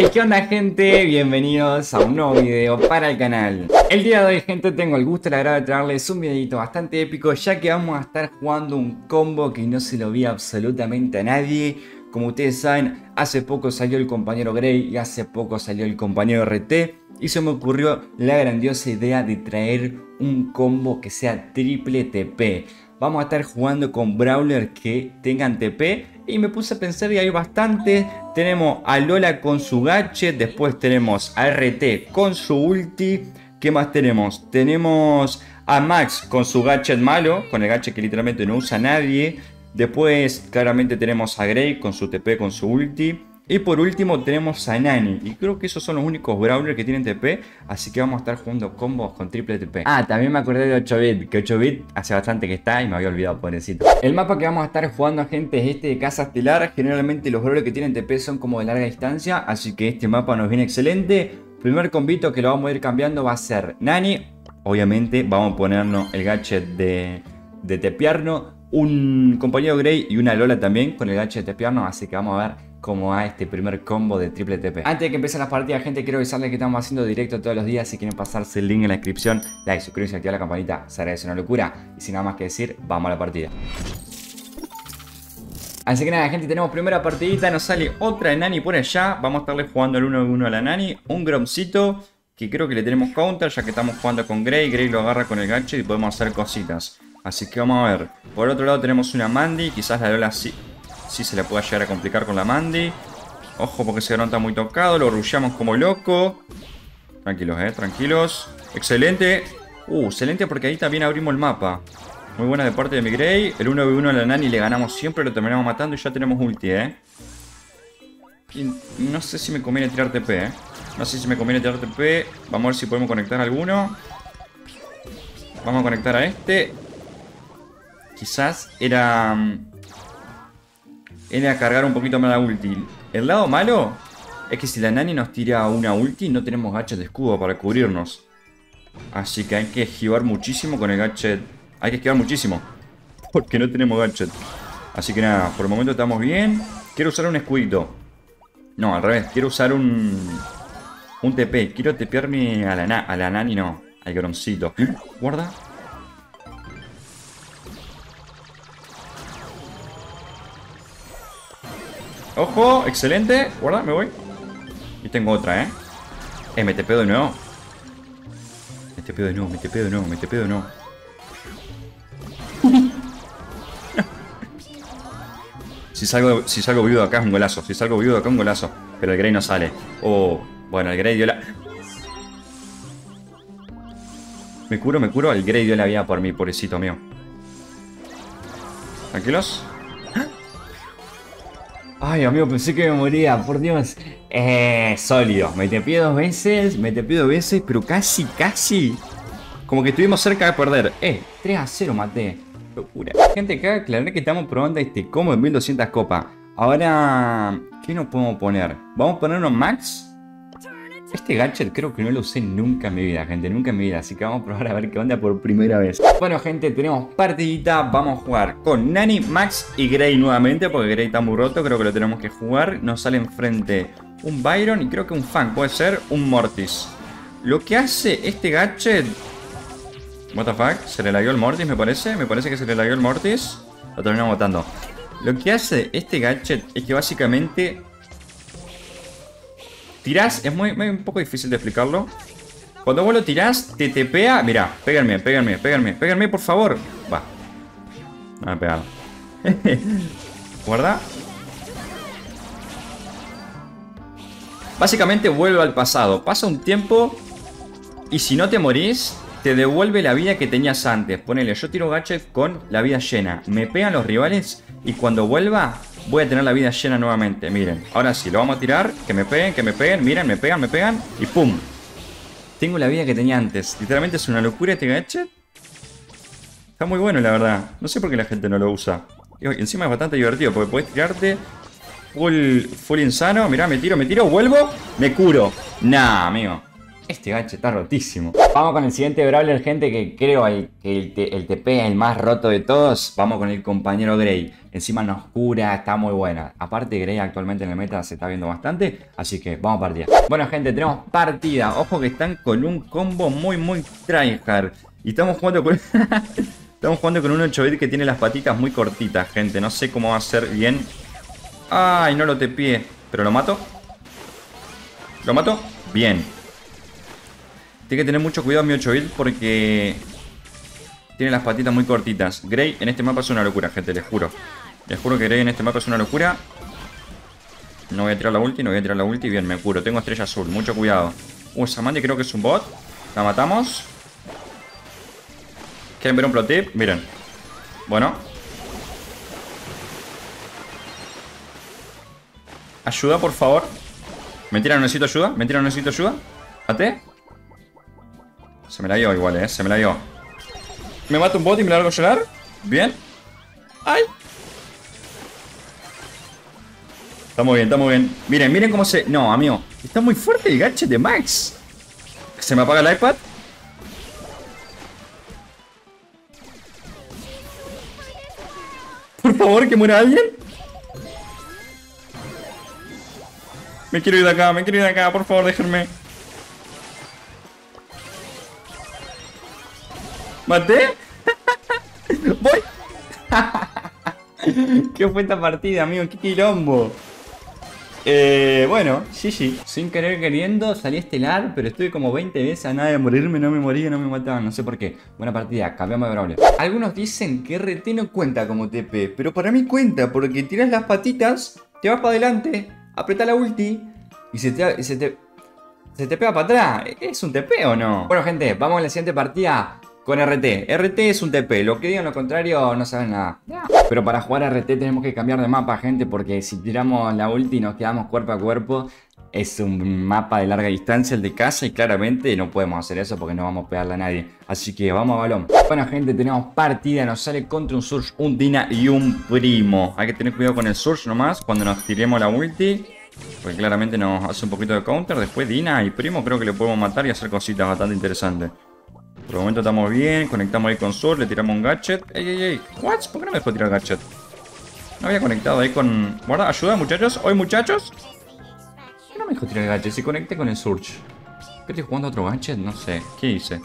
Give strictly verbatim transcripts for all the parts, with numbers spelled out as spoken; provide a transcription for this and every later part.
Hey, ¿qué onda, gente? Bienvenidos a un nuevo video para el canal. El día de hoy, gente, tengo el gusto y la agrado de traerles un videito bastante épico, ya que vamos a estar jugando un combo que no se lo vi absolutamente a nadie. Como ustedes saben, hace poco salió el compañero Gray y hace poco salió el compañero R T, y se me ocurrió la grandiosa idea de traer un combo que sea triple T P. Vamos a estar jugando con Brawler que tengan T P. Y me puse a pensar y hay bastante. Tenemos a Lola con su gadget. Después tenemos a R T con su ulti. ¿Qué más tenemos? Tenemos a Max con su gadget malo. Con el gadget que literalmente no usa nadie. Después claramente tenemos a Gray con su T P, con su ulti. Y por último tenemos a Nani. Y creo que esos son los únicos Brawler que tienen T P. Así que vamos a estar jugando combos con triple T P. Ah, también me acordé de ocho bit. Que ocho bit hace bastante que está y me había olvidado, pobrecito. El mapa que vamos a estar jugando, gente, es este de Casa Estelar. Generalmente los Brawler que tienen T P son como de larga distancia. Así que este mapa nos viene excelente. Primer combito que lo vamos a ir cambiando va a ser Nani. Obviamente vamos a ponernos el gadget de, de tepearnos. Un compañero Gray y una Lola también con el gadget de tepearnos. Así que vamos a ver como a este primer combo de triple T P. Antes de que empiecen las partidas, gente, quiero avisarles que estamos haciendo directo todos los días. Si quieren pasarse el link en la descripción, like, suscribirse, activar la campanita, se agradece, una locura. Y sin nada más que decir, vamos a la partida. Así que nada, gente, tenemos primera partidita. Nos sale otra Nani por allá. Vamos a estarle jugando el uno a uno a la Nani. Un Gromcito, que creo que le tenemos counter, ya que estamos jugando con Gray. Gray lo agarra con el gancho y podemos hacer cositas. Así que vamos a ver. Por otro lado tenemos una Mandy. Quizás la Lola sí Sí se le puede llegar a complicar con la Mandy. Ojo, porque ese Grom está muy tocado. Lo rushamos como loco. Tranquilos, eh, tranquilos. Excelente. Uh, excelente, porque ahí también abrimos el mapa. Muy buena de parte de mi Gray. El uno a uno a la Nani le ganamos siempre. Lo terminamos matando y ya tenemos ulti, eh. Y no sé si me conviene tirar T P, eh. No sé si me conviene tirar T P. Vamos a ver si podemos conectar a alguno. Vamos a conectar a este. Quizás era... era cargar un poquito más la ulti. El lado malo es que si la Nani nos tira una ulti, no tenemos gadget de escudo para cubrirnos. Así que hay que esquivar muchísimo con el gadget. Hay que esquivar muchísimo, porque no tenemos gadget. Así que nada, por el momento estamos bien. Quiero usar un escudito. No, al revés, quiero usar un... un T P, quiero tepearme a la, na a la Nani, no, al Gromcito. ¿Eh? Guarda. Ojo, excelente. Guarda, me voy. Y tengo otra, eh. Eh, me tepeo de nuevo. Me tepeo de nuevo, me tepeo de nuevo, me tepeo de nuevo. Si salgo, si salgo vivo de acá es un golazo. Si salgo vivo de acá es un golazo. Pero el Gray no sale. Oh, bueno, el Gray dio la... Me curo, me curo. El Gray dio la vida por mí, pobrecito mío. Tranquilos. Ay, amigo, pensé que me moría, por Dios. Eh, sólido. Me te pido dos veces, me te pido dos veces, pero casi, casi. Como que estuvimos cerca de perder. Eh, tres a cero maté. Locura. Gente, cabe aclarar que estamos probando este combo de mil doscientas copas. Ahora, ¿qué nos podemos poner? ¿Vamos a ponernos Max? Este gadget creo que no lo usé nunca en mi vida, gente, nunca en mi vida. Así que vamos a probar a ver qué onda por primera vez. Bueno, gente, tenemos partidita. Vamos a jugar con Nani, Max y Gray nuevamente, porque Gray está muy roto. Creo que lo tenemos que jugar. Nos sale enfrente un Byron y creo que un Fan. Puede ser un Mortis. Lo que hace este gadget... What the fuck? Se le lagueó el Mortis, me parece. Me parece que se le lagueó el Mortis. Lo terminamos botando. Lo que hace este gadget es que básicamente... tirás, es muy, muy, un poco difícil de explicarlo. Cuando vos lo tirás, te tepea. Mirá, péganme, péganme, péganme, péganme, por favor. Va. No me he pegado. Guarda. Básicamente vuelve al pasado. Pasa un tiempo y si no te morís, te devuelve la vida que tenías antes. Ponele, yo tiro gadget con la vida llena. Me pegan los rivales y cuando vuelva... voy a tener la vida llena nuevamente, miren. Ahora sí, lo vamos a tirar, que me peguen, que me peguen. Miren, me pegan, me pegan, y pum. Tengo la vida que tenía antes. Literalmente es una locura este gadget. Está muy bueno, la verdad. No sé por qué la gente no lo usa. Y encima es bastante divertido, porque podés tirarte full, full insano. Mirá, me tiro, me tiro, vuelvo, me curo. Nah, amigo. Este gancho está rotísimo. Vamos con el siguiente Brawler, gente, que creo el, que el, el T P es el más roto de todos. Vamos con el compañero Gray. Encima nos cura, está muy buena. Aparte, Gray actualmente en el meta se está viendo bastante, así que vamos a partida. Bueno, gente, tenemos partida. Ojo que están con un combo muy, muy tryhard. Y estamos jugando con... estamos jugando con un ocho bit que tiene las patitas muy cortitas, gente. No sé cómo va a ser bien. Ay, no lo tepié. Pero lo mato. Lo mato. Bien. Tiene que tener mucho cuidado mi ocho bit porque tiene las patitas muy cortitas. Gray en este mapa es una locura, gente, les juro. Les juro que Gray en este mapa es una locura. No voy a tirar la ulti, no voy a tirar la ulti. Bien, me curo. Tengo estrella azul, mucho cuidado. Uh, esa Mandy creo que es un bot. La matamos. ¿Quieren ver un pro tip? Miren. Bueno. Ayuda, por favor. ¿Me tiran? ¿Necesito ayuda? ¿Me tiran? ¿Necesito ayuda? ¿Mate? Se me la dio igual, eh. Se me la dio. Me mata un bot y me la hago llorar. Bien. ¡Ay! Está muy bien, está muy bien. Miren, miren cómo se... No, amigo. Está muy fuerte el gadget de Max. Se me apaga el iPad. Por favor, que muera alguien. Me quiero ir de acá, me quiero ir de acá. Por favor, déjenme. ¿Maté? ¡Voy! ¿Qué fue esta partida, amigo? ¡Qué quilombo! Eh, bueno, sí, sí. Sin querer queriendo salí estelar, pero estuve como veinte veces a nada de morirme. No me moría, no me mataban, no sé por qué. Buena partida, cambiamos de Brawler. Algunos dicen que R T no cuenta como T P, pero para mí cuenta, porque tiras las patitas, te vas para adelante, apretás la ulti y se te... Se te, se te pega para atrás. ¿Es un T P o no? Bueno, gente, vamos a la siguiente partida. Con R T. R T es un T P. Lo que digan lo contrario no saben nada. Pero para jugar R T tenemos que cambiar de mapa, gente. Porque si tiramos la ulti y nos quedamos cuerpo a cuerpo, es un mapa de larga distancia el de casa. Y claramente no podemos hacer eso porque no vamos a pegarle a nadie. Así que vamos a balón. Bueno, gente, tenemos partida. Nos sale contra un Surge, un Dina y un Primo. Hay que tener cuidado con el Surge nomás cuando nos tiremos la ulti, porque claramente nos hace un poquito de counter. Después Dina y Primo creo que le podemos matar y hacer cositas bastante interesantes. Por el momento estamos bien, conectamos ahí con Surge, le tiramos un gadget. Ey, ey, ey, ¿what? ¿Por qué no me dejó tirar gadget? No había conectado ahí con... Guarda, ayuda muchachos, hoy muchachos. ¿Por qué no me dejó tirar el gadget? Si conecté con el Surge. ¿Qué estoy jugando a otro gadget? No sé, ¿qué hice?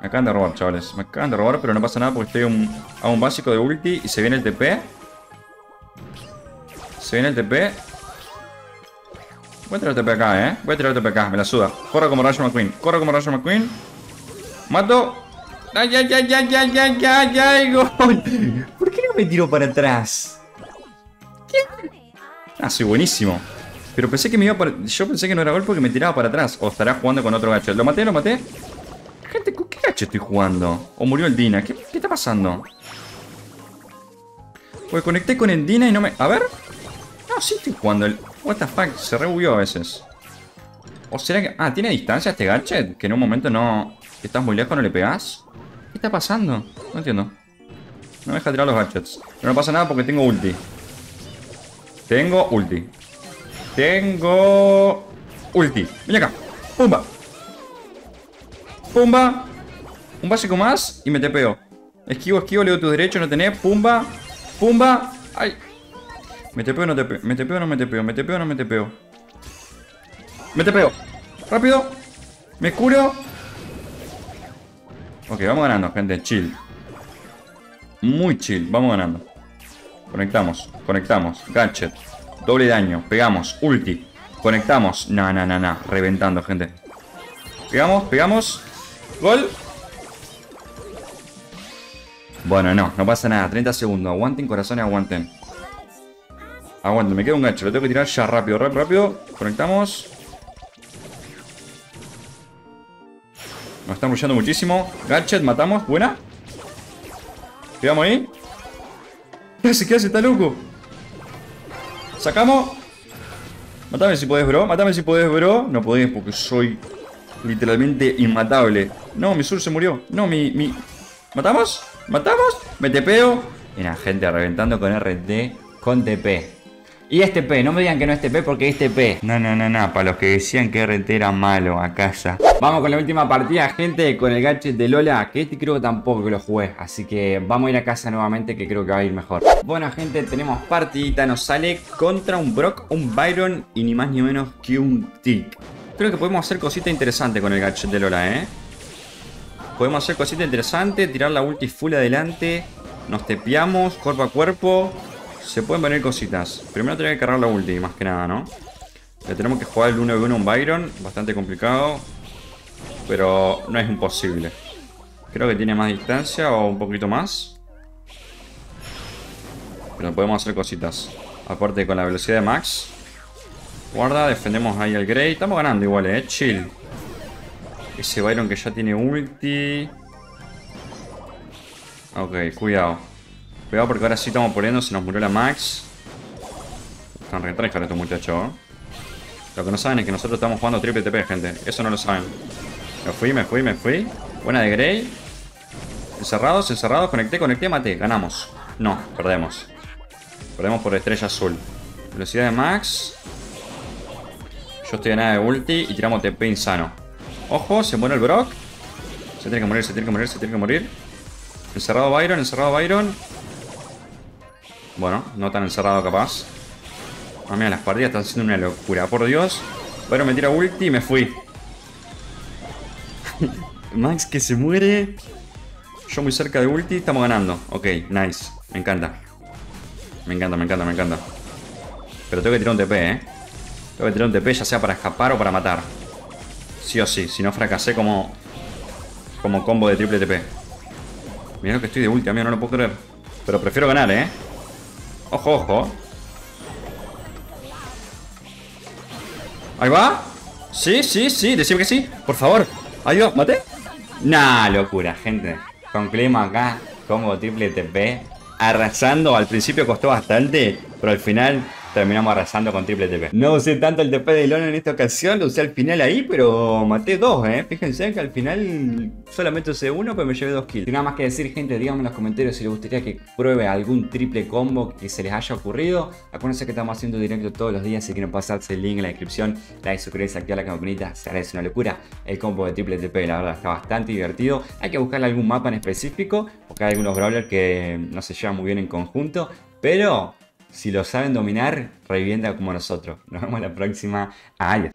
Me acaban de robar, chavales. Me acaban de robar, pero no pasa nada porque estoy un... a un básico de ulti y se viene el T P. Se viene el T P. Voy a tirar el T P acá, eh. Voy a tirar el T P acá, me la suda. Corro como Rayo McQueen, corro como Rayo McQueen. Mato. Ay, ay, ay, ay, ay, ay, ay, ay, gol. ¿Por qué no me tiró para atrás? ¿Qué? Ah, soy buenísimo. Pero pensé que me iba para... Yo pensé que no era gol porque me tiraba para atrás. O estará jugando con otro gacho. ¿Lo maté? ¿Lo maté? Gente, ¿con qué gacho estoy jugando? O murió el Dina. ¿Qué, qué está pasando? Pues conecté con el Dina y no me... A ver. No, sí estoy jugando el... What the fuck. Se rebugueó a veces. ¿O será que... Ah, ¿tiene distancia este gadget? Que en un momento no... ¿Estás muy lejos? ¿No le pegás? ¿Qué está pasando? No entiendo. No me deja tirar los gadgets. Pero no pasa nada porque tengo ulti. Tengo ulti. Tengo... Ulti. Ven acá. Pumba. Pumba. Un básico más y me te pego. Esquivo, esquivo, leo tus derechos, no tenés. Pumba. Pumba. Ay. Me te pego, no te pego. Me te pego, no me te pego. Me te pego, no me te pego. Me te pego. Rápido. Me curo. Ok, vamos ganando, gente, chill. Muy chill, vamos ganando. Conectamos, conectamos. Gadget, doble daño, pegamos, ulti. Conectamos, no, no, no, no. Reventando, gente. Pegamos, pegamos. Gol. Bueno, no, no pasa nada, treinta segundos. Aguanten, corazones, aguanten. Aguanten, me queda un gancho, lo tengo que tirar ya, rápido, rápido, rápido. Conectamos. Nos están rushando muchísimo. Gadget, matamos. Buena. Cuidamos ahí. ¿Qué hace? ¿Qué hace? Está loco. Sacamos. Matame si podés, bro. Matame si podés, bro. No podés porque soy literalmente inmatable. No, mi sur se murió. No, mi... mi... ¿Matamos? ¿Matamos? Me tepeo. Mira, gente, reventando con R T, con T P. Y este P, no me digan que no es T P porque es T P. No, no, no, no, para los que decían que R T era malo a casa. Vamos con la última partida, gente, con el gadget de Lola, que este creo que tampoco que lo jugué. Así que vamos a ir a casa nuevamente, que creo que va a ir mejor. Bueno, gente, tenemos partidita, nos sale contra un Brock, un Byron y ni más ni menos que un Tick. Creo que podemos hacer cosita interesante con el gadget de Lola, ¿eh? Podemos hacer cosita interesante, tirar la ulti full adelante. Nos tepeamos, cuerpo a cuerpo. Se pueden venir cositas. Primero tenemos que cargar la ulti, más que nada, ¿no? Le tenemos que jugar el uno v uno a un Byron. Bastante complicado. Pero no es imposible. Creo que tiene más distancia o un poquito más. Pero podemos hacer cositas. Aparte con la velocidad de Max. Guarda, defendemos ahí al Gray. Estamos ganando igual, eh. Chill. Ese Byron que ya tiene ulti. Ok, cuidado. Cuidado porque ahora sí estamos poniendo. Se nos murió la Max. Están re tryhard estos muchachos, ¿eh? Lo que no saben es que nosotros estamos jugando triple T P, gente. Eso no lo saben. Me fui, me fui, me fui. Buena de Gray. Encerrados, encerrados. Conecté, conecté, maté. Ganamos. No, perdemos. Perdemos por estrella azul. Velocidad de Max. Yo estoy a nada de ulti. Y tiramos T P insano. Ojo, se muere el Brock. Se tiene que morir, se tiene que morir, se tiene que morir. Encerrado Byron, encerrado Byron. Bueno, no tan encerrado capaz. Ah, mira, las partidas están siendo una locura. Por Dios. Byron me tira ulti y me fui. Max que se muere. Yo muy cerca de ulti. Estamos ganando. Ok, nice. Me encanta. Me encanta, me encanta, me encanta. Pero tengo que tirar un T P, eh. Tengo que tirar un T P ya sea para escapar o para matar. Sí o sí, si no fracasé como como combo de triple T P. Mirá lo que estoy de ulti, amigo, no lo puedo creer. Pero prefiero ganar, eh. Ojo, ojo. Ahí va. Sí, sí, sí, decime que sí, por favor. Ahí va, mate. Nah, locura, gente. Concluimos acá, combo triple T P. Arrasando, al principio costó bastante, pero al final terminamos arrasando con triple T P. No usé tanto el T P de Lola en esta ocasión, lo usé al final ahí, pero maté dos, eh. Fíjense que al final solamente usé uno, pero me llevé dos kills. Sin nada más que decir, gente, díganme en los comentarios si les gustaría que pruebe algún triple combo que se les haya ocurrido. Acuérdense que estamos haciendo directo todos los días, si quieren pasarse el link en la descripción, like, suscribirse, activar la campanita, se agradece una locura. El combo de triple T P, la verdad, está bastante divertido. Hay que buscarle algún mapa en específico, porque hay algunos brawlers que no se llevan muy bien en conjunto, pero... si lo saben dominar, revienta como nosotros. Nos vemos la próxima. Adiós.